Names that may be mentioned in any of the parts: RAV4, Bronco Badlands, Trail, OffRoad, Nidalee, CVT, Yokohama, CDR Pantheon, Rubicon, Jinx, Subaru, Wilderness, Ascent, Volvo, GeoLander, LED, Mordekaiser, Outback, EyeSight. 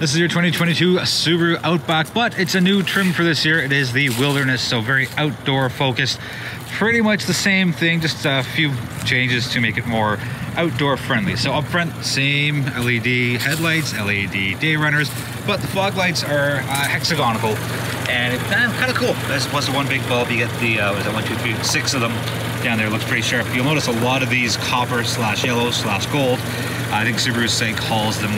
This is your 2022 Subaru Outback, but it's a new trim for this year. It is the Wilderness, so very outdoor focused. Pretty much the same thing, just a few changes to make it more outdoor friendly. So up front, same LED headlights, LED day runners, but the fog lights are hexagonal, and it's kind of cool. That's plus one big bulb. You get the was that 1, 2, 3, 6 of them down there. It looks pretty sharp. You'll notice a lot of these copper slash yellow slash gold. I think Subaru's site calls them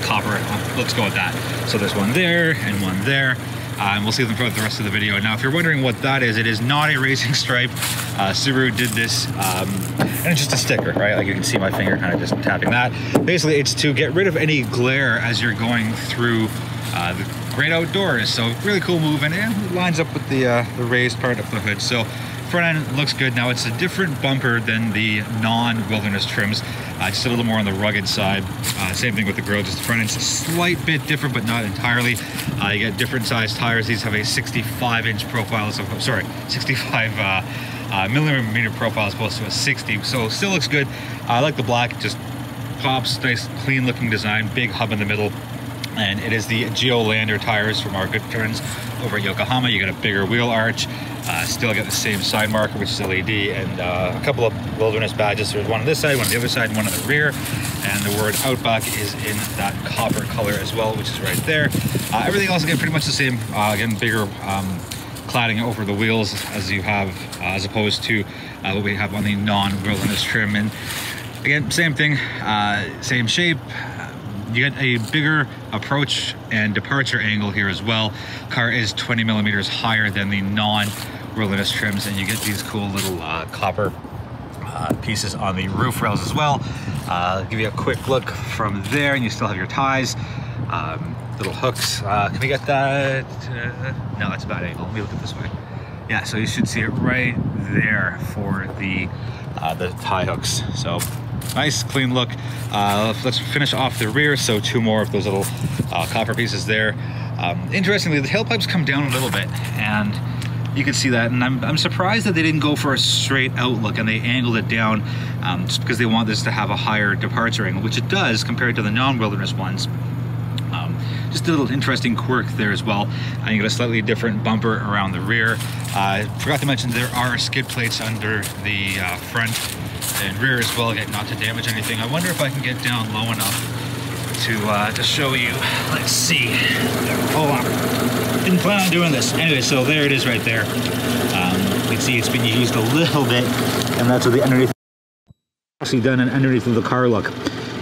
copper. Let's go with that. So there's one there and one there, and we'll see them throughout the rest of the video. Now, if you're wondering what that is, it is not a racing stripe. Subaru did this, and it's just a sticker, right? Like you can see my finger kind of just tapping that. Basically, it's to get rid of any glare as you're going through the great outdoors. So really cool move, and it lines up with the raised part of the hood. So front end looks good. Now, it's a different bumper than the non-Wilderness trims. Just a little more on the rugged side. Same thing with the grill, just the front end's a slight bit different, but not entirely. You get different sized tires. These have a 65-inch profile, so, sorry, 65 millimeter profile as opposed to a 60, so still looks good. I like the black, just pops, nice clean looking design, big hub in the middle. And it is the GeoLander tires from our good friends over at Yokohama. You got a bigger wheel arch, still got the same side marker, which is LED, and a couple of Wilderness badges. There's one on this side, one on the other side, and one on the rear. And the word Outback is in that copper color as well, which is right there. Everything else, again, pretty much the same. Again, bigger cladding over the wheels as you have, as opposed to what we have on the non-Wilderness trim. And again, same thing, same shape. You get a bigger approach and departure angle here as well. Car is 20 millimeters higher than the non-Wilderness trims, and you get these cool little copper pieces on the roof rails as well. Give you a quick look from there, and you still have your ties, little hooks. Can we get that? No, that's a bad angle. Let me look at this way. Yeah, so you should see it right there for the tie hooks. So nice clean look. Let's finish off the rear, so two more of those little copper pieces there. Interestingly, the tailpipes come down a little bit, and you can see that, and I'm surprised that they didn't go for a straight outlook and they angled it down, just because they want this to have a higher departure angle, which it does compared to the non-Wilderness ones. Just a little interesting quirk there as well. You got a slightly different bumper around the rear. Forgot to mention there are skid plates under the front and rear as well, again, not to damage anything. I wonder if I can get down low enough to show you. Let's see. Hold on. Didn't plan on doing this. Anyway, so there it is right there. You can see it's been used a little bit, and that's what the underneath actually done an underneath of the car look.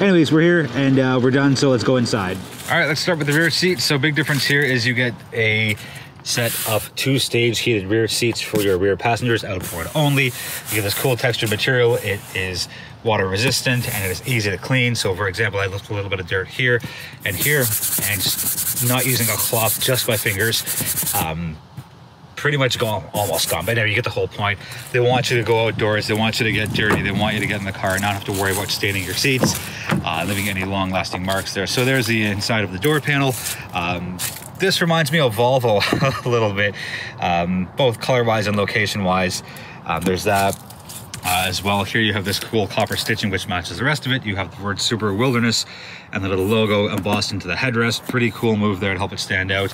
Anyways, we're here and we're done, so let's go inside. All right, let's start with the rear seat. So big difference here is you get a set of two-stage heated rear seats for your rear passengers, outboard only. You get this cool textured material. It is water resistant and it is easy to clean. So for example, I left a little bit of dirt here, and just not using a cloth, just my fingers. Pretty much gone, almost gone, but anyway, you get the whole point. They want you to go outdoors, they want you to get dirty, they want you to get in the car and not have to worry about staining your seats, leaving any long lasting marks there. So there's the inside of the door panel. This reminds me of Volvo a little bit, both color wise and location wise. There's that as well. Here you have this cool copper stitching which matches the rest of it. You have the word Subaru Wilderness and the little logo embossed into the headrest. Pretty cool move there to help it stand out.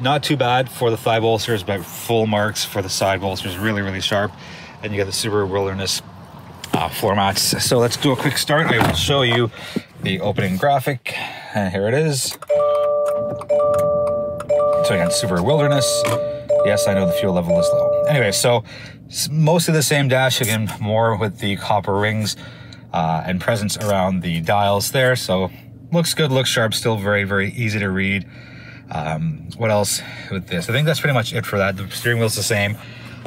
Not too bad for the thigh bolsters, but full marks for the side bolsters. Really, really sharp. And you got the Subaru Wilderness floor mats. So let's do a quick start. I will show you the opening graphic. Here it is. So again, Subaru Wilderness. Yes, I know the fuel level is low. Anyway, so mostly the same dash, again, more with the copper rings and presence around the dials there. So looks good, looks sharp, still very, very easy to read. What else with this? I think that's pretty much it for that. The steering wheel's the same.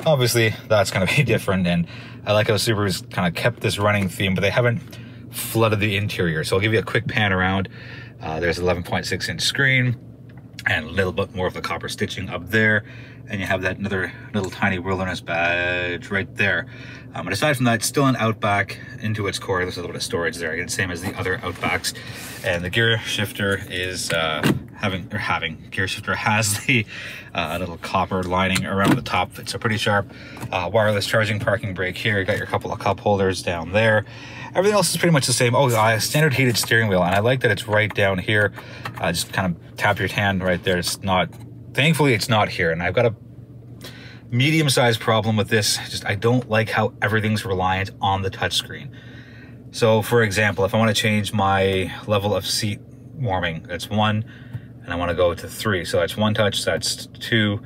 Obviously, that's going to be different, and I like how Subaru's kind of kept this running theme, but they haven't flooded the interior. So I'll give you a quick pan around. There's an 11.6-inch screen, and a little bit more of the copper stitching up there, and you have that another little tiny Wilderness badge right there. But aside from that, it's still an Outback into its core. There's a little bit of storage there, again, same as the other Outbacks, and the gear shifter is gear shifter has the little copper lining around the top. It's a pretty sharp wireless charging parking brake here. You got your couple of cup holders down there. Everything else is pretty much the same. Oh, standard heated steering wheel, and I like that it's right down here. Just kind of tap your hand right there. It's not, thankfully it's not here, and I've got a medium-sized problem with this. Just I don't like how everything's reliant on the touchscreen. So for example, if I want to change my level of seat warming, that's 1, and I want to go to 3. So that's 1 touch, that's 2,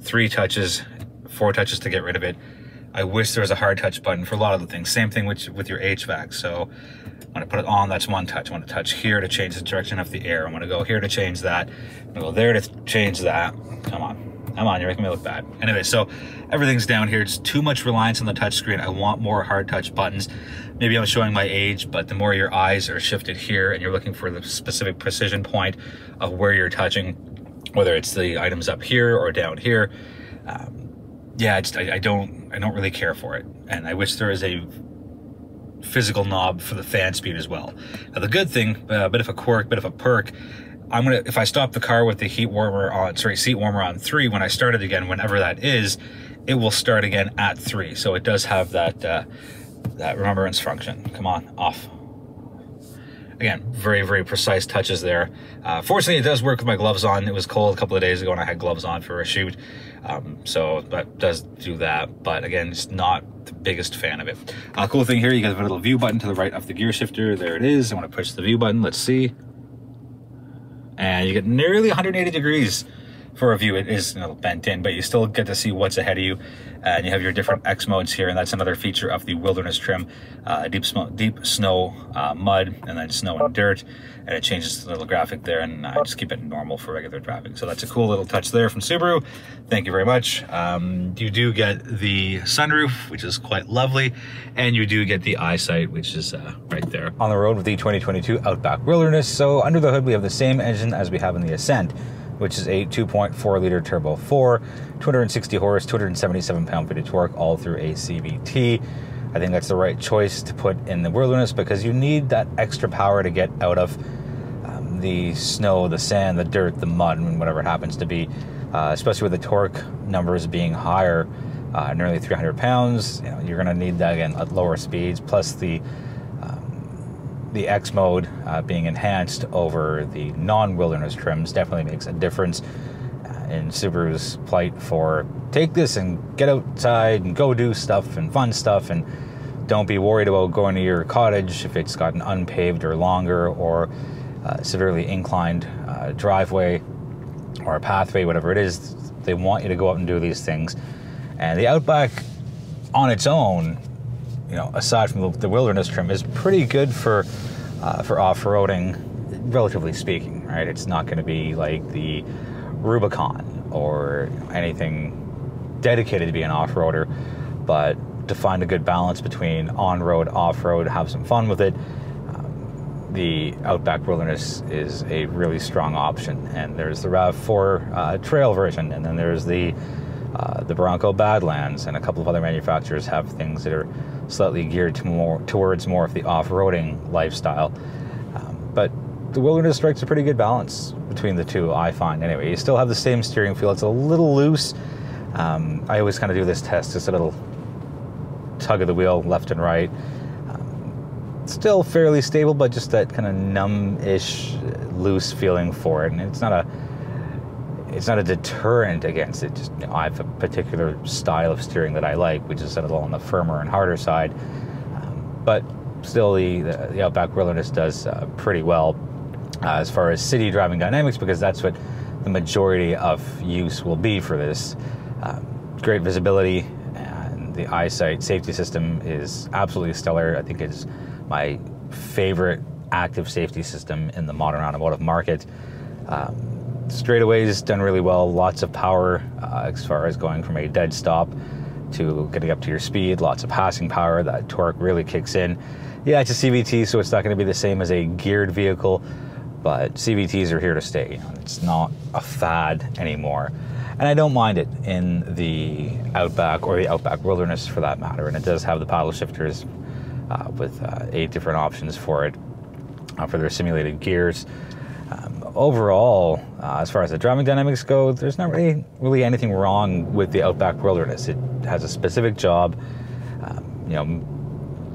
3 touches, 4 touches to get rid of it. I wish there was a hard touch button for a lot of the things. Same thing with your HVAC. So I want to put it on, that's 1 touch. I want to touch here to change the direction of the air. I want to go here to change that. I'm going to go there to change that. Come on. Come on, you're making me look bad. Anyway, so everything's down here. It's too much reliance on the touchscreen. I want more hard touch buttons. Maybe I'm showing my age, but the more your eyes are shifted here and you're looking for the specific precision point of where you're touching, whether it's the items up here or down here, yeah, I don't really care for it, and I wish there is a physical knob for the fan speed as well. Now the good thing, a bit of a quirk, bit of a perk. If I stop the car with the seat warmer on 3, when I start it again, whenever that is, it will start again at 3. So it does have that that remembrance function. Come on, off. Again, very, very precise touches there. Fortunately, it does work with my gloves on. It was cold a couple of days ago and I had gloves on for a shoot. So that does do that. But again, it's not the biggest fan of it. Cool thing here, you got a little view button to the right of the gear shifter. There it is. I want to push the view button. Let's see. And you get nearly 180 degrees for a view. It is a little bent in, but you still get to see what's ahead of you. And you have your different X modes here, and that's another feature of the Wilderness trim. Deep snow, mud, and then snow and dirt. And it changes the little graphic there, and I just keep it normal for regular driving. So that's a cool little touch there from Subaru. Thank you very much. You do get the sunroof, which is quite lovely. And you do get the EyeSight, which is right there. On the road with the 2022 Outback Wilderness. So under the hood, we have the same engine as we have in the Ascent, which is a 2.4 liter turbo 4, 260 horse, 277 pound-feet of torque, all through a CVT. I think that's the right choice to put in the Wilderness because you need that extra power to get out of the snow, the sand, the dirt, the mud, and whatever it happens to be, especially with the torque numbers being higher, nearly 300 pounds. You know, you're gonna need that again at lower speeds, plus the X mode being enhanced over the non-Wilderness trims definitely makes a difference in Subaru's plight for take this and get outside and go do stuff and fun stuff, and don't be worried about going to your cottage if it's got an unpaved or longer or severely inclined driveway or a pathway, whatever it is. They want you to go out and do these things. And the Outback on its own, you know, aside from the Wilderness trim, is pretty good for off-roading, relatively speaking, right? It's not going to be like the Rubicon or anything dedicated to be an off-roader, but to find a good balance between on-road, off-road, have some fun with it, the Outback Wilderness is a really strong option. And there's the RAV4 Trail version, and then there's the Bronco Badlands, and a couple of other manufacturers have things that are slightly geared to towards more of the off-roading lifestyle. But the Wilderness strikes a pretty good balance between the two, I find. Anyway, you still have the same steering wheel. It's a little loose. I always kind of do this test, just a little tug of the wheel left and right. Still fairly stable, but just that kind of numb-ish, loose feeling for it. And it's not a deterrent against it. Just, you know, I have a particular style of steering that I like, which is a little on the firmer and harder side. But still, the Outback Wilderness does pretty well as far as city driving dynamics, because that's what the majority of use will be for this. Great visibility, and the EyeSight safety system is absolutely stellar. I think it's my favorite active safety system in the modern automotive market. Straightaways done really well, lots of power as far as going from a dead stop to getting up to your speed, lots of passing power. That torque really kicks in. Yeah, it's a CVT, so it's not going to be the same as a geared vehicle, but CVTs are here to stay. It's not a fad anymore, and I don't mind it in the Outback or the Outback Wilderness for that matter. And it does have the paddle shifters with 8 different options for it for their simulated gears. overall, as far as the driving dynamics go, there's not really anything wrong with the Outback Wilderness. It has a specific job,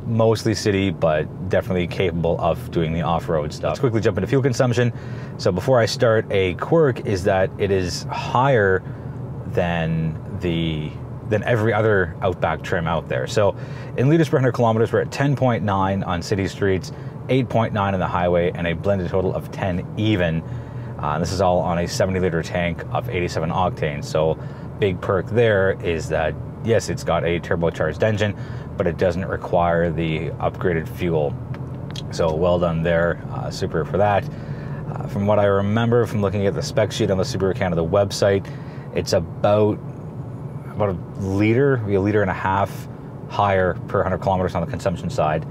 mostly city, but definitely capable of doing the off-road stuff. Let's quickly jump into fuel consumption. So before I start, a quirk is that it is higher than every other Outback trim out there. So in liters per 100 kilometers, we're at 10.9 on city streets, 8.9 on the highway, and a blended total of 10 even. This is all on a 70-liter tank of 87 octane. So big perk there is that, yes, it's got a turbocharged engine, but it doesn't require the upgraded fuel. So well done there, Subaru, for that. From what I remember from looking at the spec sheet on the Subaru Canada website, it's about a liter, maybe a liter and a half higher per 100 kilometers on the consumption side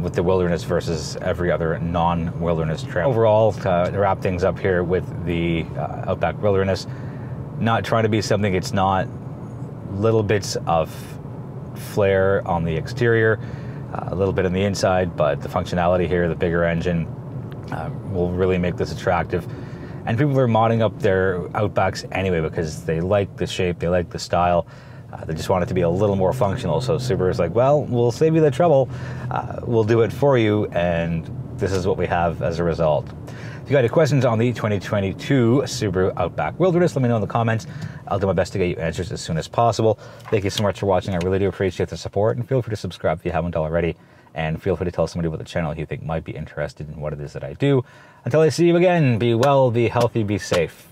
with the Wilderness versus every other non-Wilderness trim. Overall, to wrap things up here with the Outback Wilderness, not trying to be something it's not, little bits of flair on the exterior, a little bit on the inside, but the functionality here, the bigger engine, will really make this attractive. And people are modding up their Outbacks anyway because they like the shape, they like the style, they just want it to be a little more functional. So Subaru's like, well, we'll save you the trouble, we'll do it for you, and this is what we have as a result. If you got any questions on the 2022 Subaru Outback Wilderness, let me know in the comments. I'll do my best to get you answers as soon as possible. Thank you so much for watching. I really do appreciate the support, and feel free to subscribe if you haven't already. And feel free to tell somebody about the channel you think might be interested in what it is that I do. Until I see you again, be well, be healthy, be safe.